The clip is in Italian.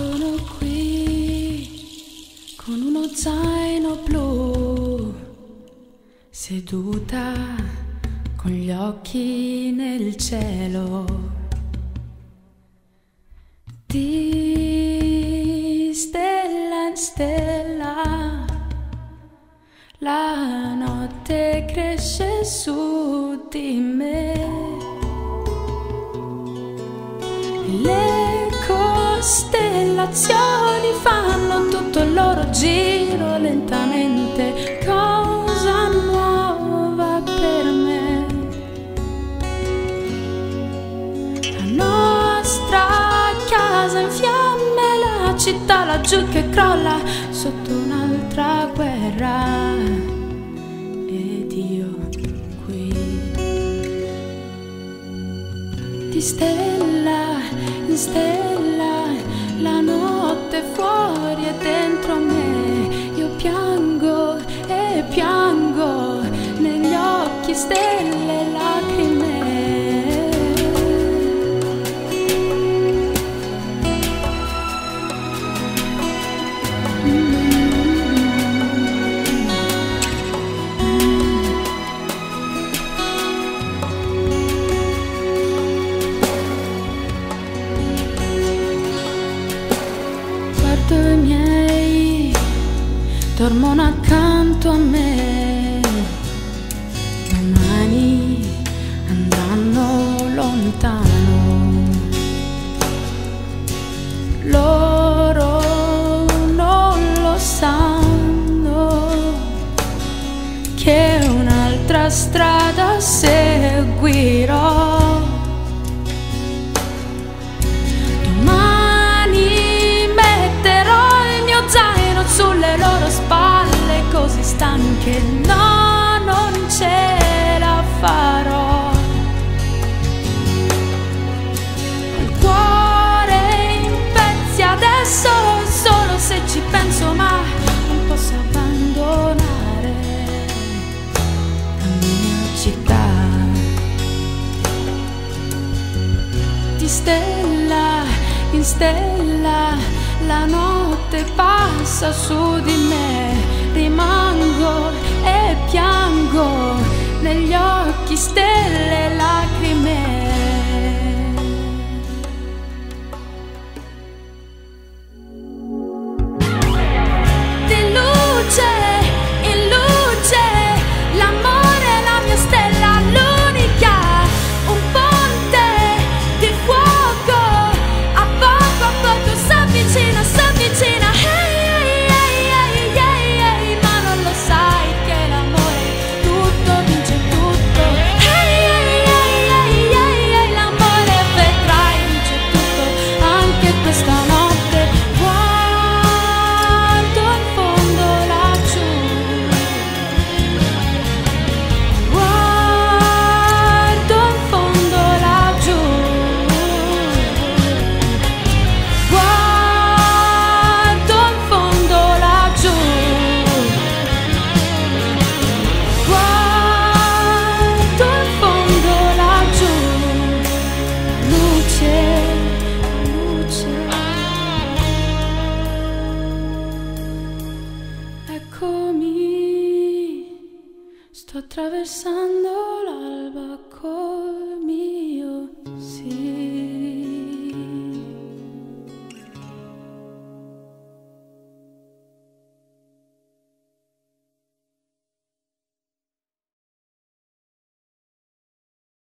Sono qui con uno zaino blu, seduta con gli occhi nel cielo. Di stella in stella la notte cresce su di me. Le costellazioni fanno tutto il loro giro lentamente, cosa nuova per me. La nostra casa in fiamme, la città laggiù che crolla sotto un'altra guerra, ed io qui. Di stella in stella la notte fuori e dentro me, io piango e piango, negli occhi stelle lacrime. I miei dormono accanto a me, domani andranno lontano. Loro non lo sanno che un'altra strada seguirò. Sulle loro spalle così stanche, no, non ce la farò. Ho il cuore in pezzi adesso, solo se ci penso, ma non posso abbandonare la mia città. Di stella in stella la notte passa su di me, rimango e piango, negli occhi stelle lacrime. Sto attraversando l'alba col mio